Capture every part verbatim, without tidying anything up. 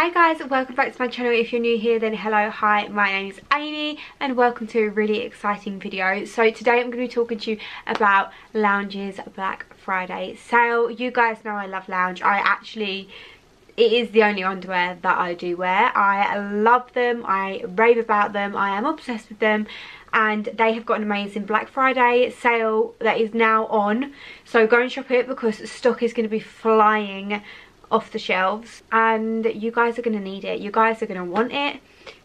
Hey guys, welcome back to my channel. If you're new here, then hello, hi, my name is Amy and welcome to a really exciting video. So today I'm going to be talking to you about Lounge's Black Friday sale. You guys know I love Lounge. I actually, it is the only underwear that I do wear. I love them, I rave about them, I am obsessed with them. And they have got an amazing Black Friday sale that is now on. So go and shop it because stock is going to be flying off the shelves and you guys are going to need it. You guys are going to want it,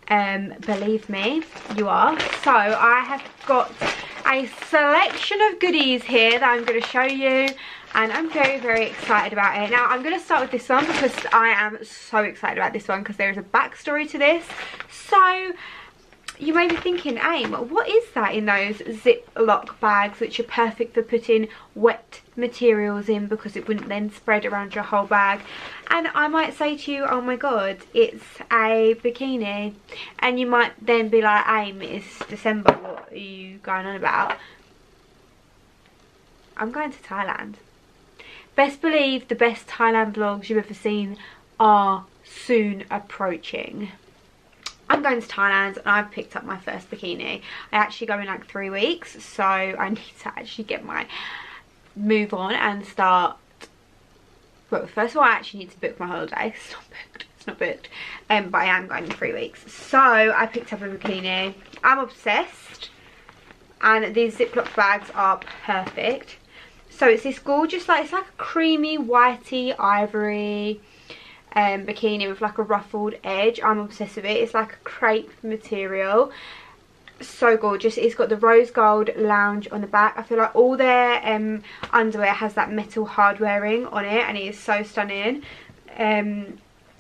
um believe me, you are. So I have got a selection of goodies here that I'm going to show you and I'm very very excited about it. Now I'm going to start with this one because I am so excited about this one because there is a backstory to this. So you may be thinking, Aim, what is that in those Ziploc bags which are perfect for putting wet materials in because it wouldn't then spread around your whole bag? And I might say to you, oh my god, it's a bikini. And you might then be like, Aim, it's December, what are you going on about? I'm going to Thailand. Best believe the best Thailand vlogs you've ever seen are soon approaching. I'm going to Thailand and I've picked up my first bikini. I actually go in like three weeks, so I need to actually get my move on and start. Well, first of all, I actually need to book my holiday. It's not booked. It's not booked. Um, but I am going in three weeks. So I picked up a bikini. I'm obsessed. And these Ziploc bags are perfect. So it's this gorgeous, like, it's like a creamy, whitey, ivory Um, bikini with like a ruffled edge. I'm obsessed with it. It's like a crepe material, so gorgeous. It's got the rose gold Lounge on the back. I feel like all their um, underwear has that metal hardwaring on it and it is so stunning. Um,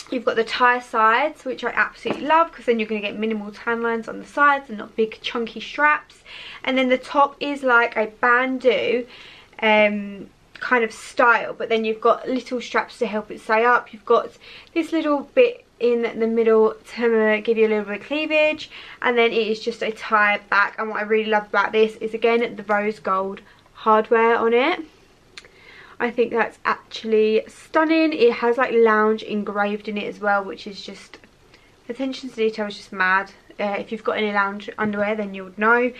you've got the tie sides, which I absolutely love because then you're going to get minimal tan lines on the sides and not big chunky straps. And then the top is like a bandeau um kind of style, but then you've got little straps to help it stay up. You've got this little bit in the middle to give you a little bit of cleavage, and then it is just a tie back. And what I really love about this is, again, the rose gold hardware on it. I think that's actually stunning. It has like Lounge engraved in it as well, which is just, attention to detail is just mad. Uh, if you've got any Lounge underwear, then you'll know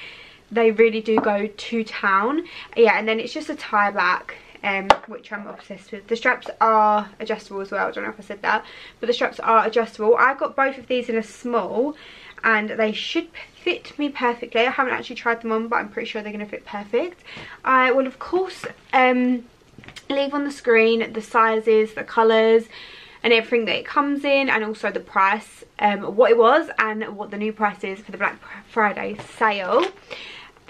they really do go to town. Yeah, and then it's just a tie back, Um, which I'm obsessed with. The straps are adjustable as well. I don't know if I said that, but the straps are adjustable. I got both of these in a small and they should fit me perfectly. I haven't actually tried them on, but I'm pretty sure they're going to fit perfect. I will of course um, leave on the screen the sizes, the colours and everything that it comes in, and also the price, um, what it was and what the new price is for the Black Friday sale.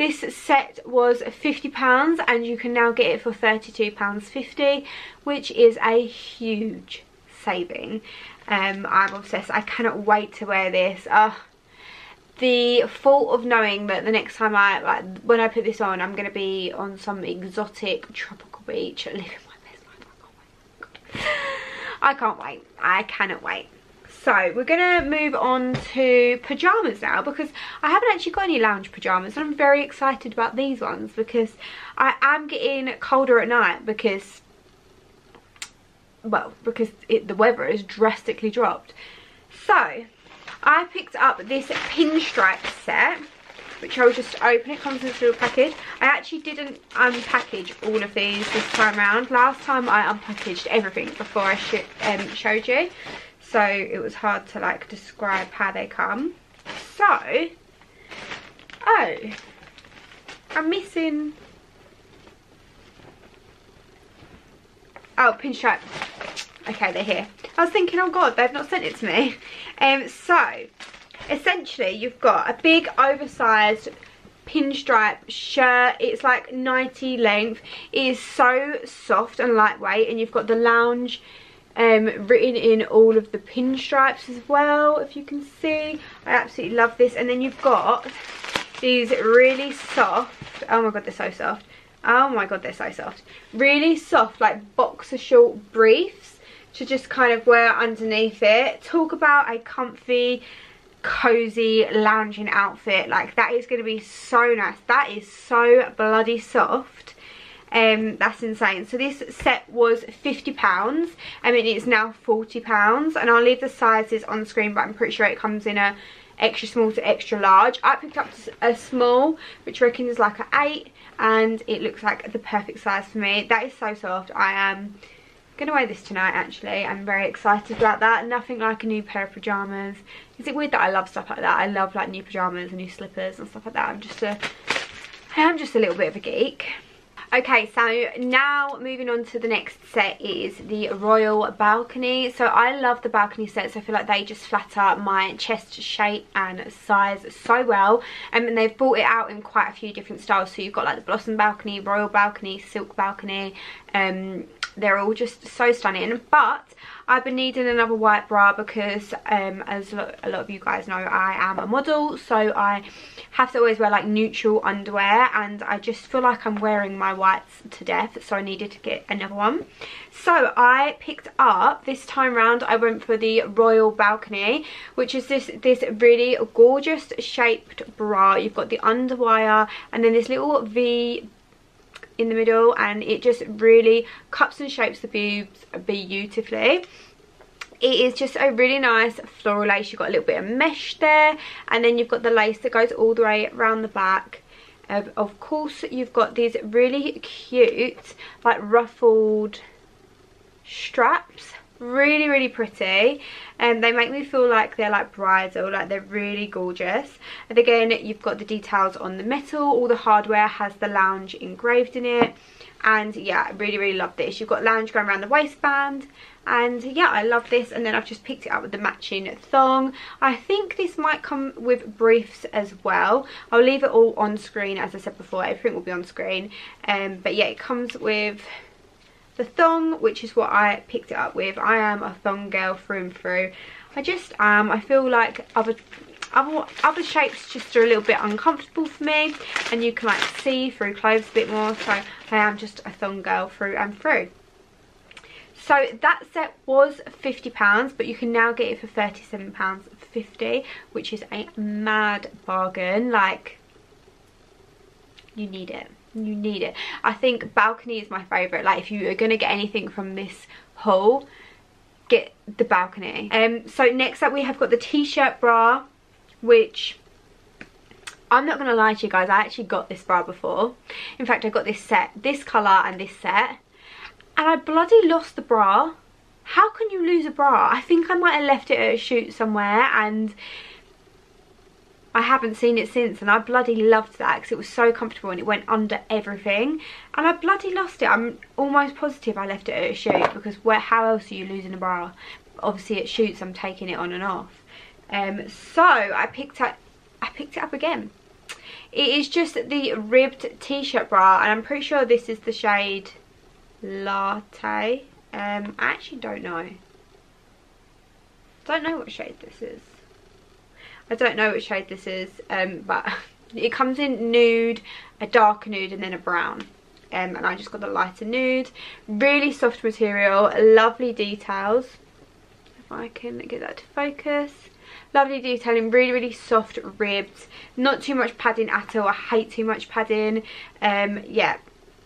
This set was fifty pounds and you can now get it for thirty-two pounds fifty, which is a huge saving. Um, I'm obsessed. I cannot wait to wear this. Uh, the thought of knowing that the next time I, like, when I put this on, I'm going to be on some exotic tropical beach living my best life. I can't wait. I cannot wait. So we're going to move on to pyjamas now because I haven't actually got any Lounge pyjamas and I'm very excited about these ones because I am getting colder at night because, well, because it, the weather has drastically dropped. So I picked up this pinstripe set, which I'll just open. It comes in this little package. I actually didn't unpackage all of these this time around. Last time I unpackaged everything before I sh um, showed you. So it was hard to like describe how they come. So, oh, I'm missing, oh, pinstripe. Okay, they're here. I was thinking, oh god, they've not sent it to me. Um, so essentially you've got a big oversized pinstripe shirt. It's like ninety length. It is so soft and lightweight, and you've got the Lounge Um, written in all of the pinstripes as well, if you can see. I absolutely love this. And then you've got these really soft, oh my god they're so soft, oh my god they're so soft, really soft like boxer short briefs to just kind of wear underneath it. Talk about a comfy, cozy, lounging outfit. Like, that is going to be so nice. That is so bloody soft. Um, that's insane. So this set was fifty pounds. I mean, it's now forty pounds. And I'll leave the sizes on screen, but I'm pretty sure it comes in a extra small to extra large. I picked up a small, which I reckon is like an eight. And it looks like the perfect size for me. That is so soft. I am going to wear this tonight, actually. I'm very excited about that. Nothing like a new pair of pyjamas. Is it weird that I love stuff like that? I love, like, new pyjamas and new slippers and stuff like that. I'm just a... I am just a little bit of a geek. Okay, so now moving on to the next set is the Royal Balcony. So I love the balcony sets. I feel like they just flatter my chest shape and size so well. Um, and they've brought it out in quite a few different styles. So you've got like the Blossom Balcony, Royal Balcony, Silk Balcony. Um, they're all just so stunning. But I've been needing another white bra because um, as a lot, a lot of you guys know, I am a model, so I have to always wear like neutral underwear, and I just feel like I'm wearing my whites to death, so I needed to get another one. So I picked up, this time round I went for the Royal Balcony, which is this, this really gorgeous shaped bra. You've got the underwire and then this little V in the middle, and it just really cups and shapes the boobs beautifully. It is just a really nice floral lace. You've got a little bit of mesh there, and then you've got the lace that goes all the way around the back. Um, of course, you've got these really cute, like, ruffled straps. Really, really pretty, and they make me feel like they're like bridal, like they're really gorgeous. And again, you've got the details on the metal. All the hardware has the Lounge engraved in it, and yeah, I really, really love this. You've got Lounge going around the waistband, and yeah, I love this. And then I've just picked it up with the matching thong. I think this might come with briefs as well. I'll leave it all on screen, as I said before, everything will be on screen. Um, but yeah, it comes with the thong, which is what I picked it up with. I am a thong girl through and through. I just am. I feel like other other other shapes just are a little bit uncomfortable for me, and you can like see through clothes a bit more. So I am just a thong girl through and through. So that set was fifty pounds, but you can now get it for thirty-seven pounds fifty, which is a mad bargain. Like, you need it. You need it. I think balcony is my favourite. Like, if you are going to get anything from this haul, get the balcony. Um, so next up we have got the t-shirt bra, which I'm not going to lie to you guys, I actually got this bra before. In fact, I got this set, this colour and this set, and I bloody lost the bra. How can you lose a bra? I think I might have left it at a shoot somewhere, and I haven't seen it since, and I bloody loved that because it was so comfortable and it went under everything, and I bloody lost it. I'm almost positive I left it at a shoot because where, how else are you losing a bra? Obviously at shoots I'm taking it on and off. Um, so I picked up, I picked it up again. It is just the ribbed t-shirt bra, and I'm pretty sure this is the shade Latte. Um, I actually don't know. Don't know what shade this is. I don't know which shade this is, um, but it comes in nude, a dark nude, and then a brown. Um, and I just got the lighter nude. Really soft material, lovely details. If I can get that to focus. Lovely detailing, really, really soft ribbed. Not too much padding at all. I hate too much padding. Um, yeah,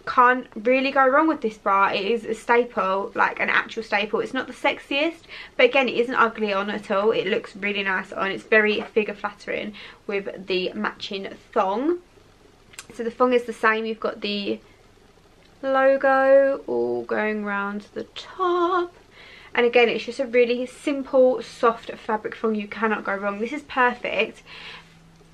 can't really go wrong with this bra. It is a staple, like an actual staple. It's not the sexiest, but again, it isn't ugly on at all. It looks really nice on. It's very figure flattering with the matching thong. So the thong is the same. You've got the logo all going round the top, and again, it's just a really simple, soft fabric thong. You cannot go wrong. This is perfect.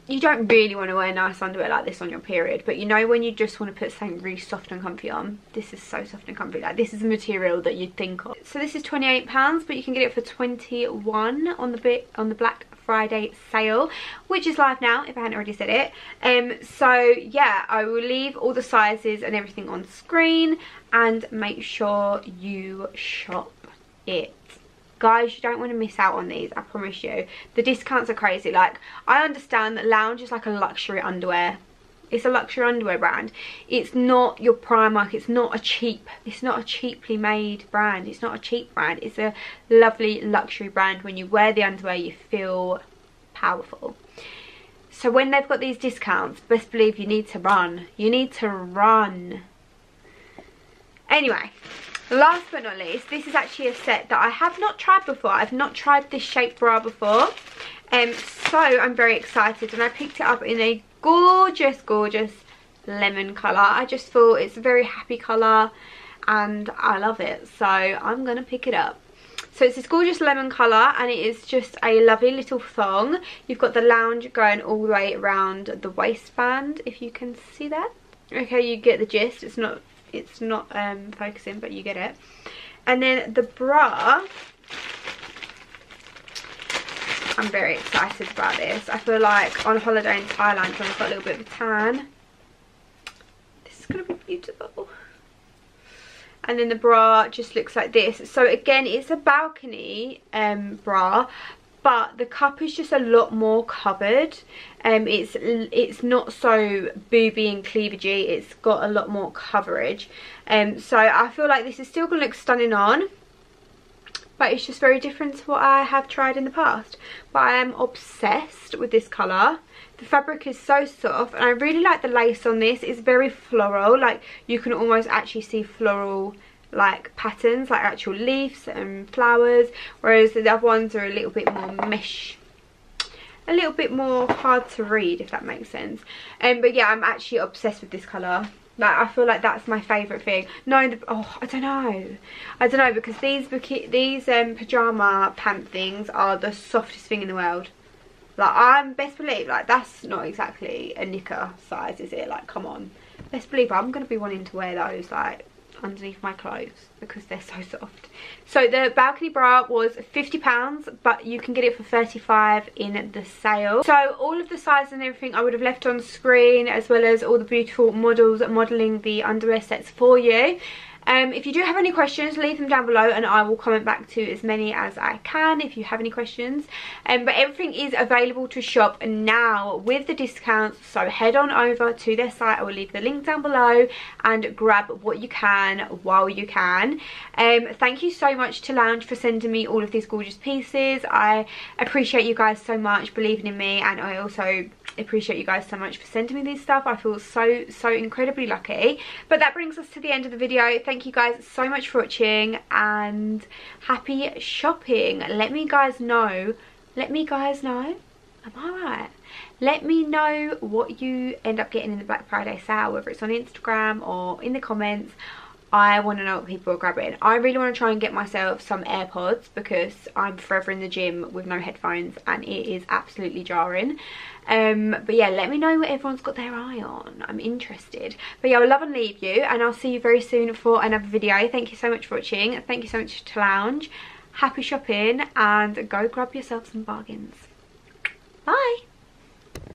You don't really want to wear nice underwear like this on your period, but you know when you just want to put something really soft and comfy on? This is so soft and comfy. Like, this is a material that you'd think of. So this is twenty-eight pounds, but you can get it for twenty-one on the bit on the Black Friday sale, which is live now, if I hadn't already said it. Um, so yeah, I will leave all the sizes and everything on screen, and make sure you shop it. Guys, you don't want to miss out on these, I promise you. The discounts are crazy. Like, I understand that Lounge is like a luxury underwear. It's a luxury underwear brand. It's not your Primark. It's not a cheap, it's not a cheaply made brand. It's not a cheap brand. It's a lovely luxury brand. When you wear the underwear, you feel powerful. So when they've got these discounts, best believe you need to run. You need to run. Anyway, last but not least, this is actually a set that I have not tried before. I've not tried this shape bra before. Um, so I'm very excited, and I picked it up in a gorgeous, gorgeous lemon colour. I just thought it's a very happy colour and I love it, so I'm going to pick it up. So it's this gorgeous lemon colour, and it is just a lovely little thong. You've got the lounge going all the way around the waistband, if you can see that. Okay, you get the gist. It's not, it's not um, focusing, but you get it. And then the bra, I'm very excited about this. I feel like on holiday in Thailand, when I've got a little bit of a tan, this is going to be beautiful. And then the bra just looks like this. So again, it's a balcony um, bra, but the cup is just a lot more covered. Um, it's it's not so booby and cleavagey. It's got a lot more coverage. Um, so I feel like this is still going to look stunning on, but it's just very different to what I have tried in the past. But I am obsessed with this colour. The fabric is so soft, and I really like the lace on this. It's very floral, like you can almost actually see floral like patterns, like actual leaves and flowers, whereas the other ones are a little bit more mesh, a little bit more hard to read, if that makes sense. Um, but yeah, I'm actually obsessed with this colour. Like, I feel like that's my favourite thing. No, the, oh, I don't know. I don't know, because these these um, pyjama pant things are the softest thing in the world. Like, I'm best believe, like, that's not exactly a knicker size, is it? Like, come on. Best believe I'm going to be wanting to wear those, like, underneath my clothes, because they're so soft. So the balcony bra was fifty pounds, but you can get it for thirty-five pounds in the sale. So all of the sizes and everything I would have left on screen, as well as all the beautiful models modelling the underwear sets for you. Um, if you do have any questions, leave them down below and I will comment back to as many as I can if you have any questions. Um, but everything is available to shop now with the discounts, so head on over to their site. I will leave the link down below and grab what you can while you can. Um, thank you so much to Lounge for sending me all of these gorgeous pieces. I appreciate you guys so much believing in me, and I also appreciate you guys so much for sending me this stuff. I feel so, so incredibly lucky. But that brings us to the end of the video. Thank you guys so much for watching, and happy shopping. Let me guys know, let me guys know, am I right? Let me know what you end up getting in the Black Friday sale, whether it's on Instagram or in the comments. I want to know what people are grabbing. I really want to try and get myself some AirPods, because I'm forever in the gym with no headphones and it is absolutely jarring. Um, but yeah, let me know what everyone's got their eye on. I'm interested. But yeah, I love and leave you, and I'll see you very soon for another video. Thank you so much for watching. Thank you so much to Lounge. Happy shopping, and go grab yourself some bargains. Bye.